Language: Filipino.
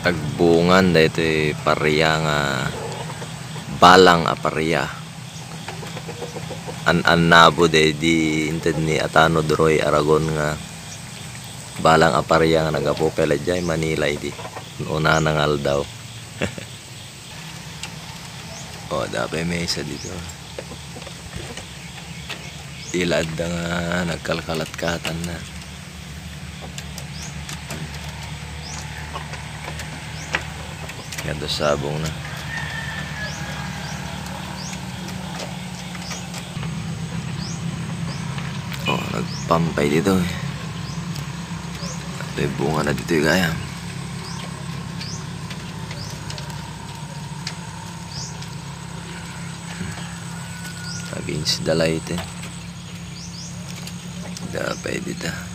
tagbungan daytoy paria nga balang a paria. An nabo day di inted ni Atano Droy Aragon nga balang a paria nga nagapopela jay Manila idi. Una nangal daw. Oh, dapat may isa dito. Ilad na nga, nagkalkalatkatan na. Kaya doon sabong na. Oh, nagpampay dito. At may bunga na dito yung kaya. Against the light eh. Dapat dito.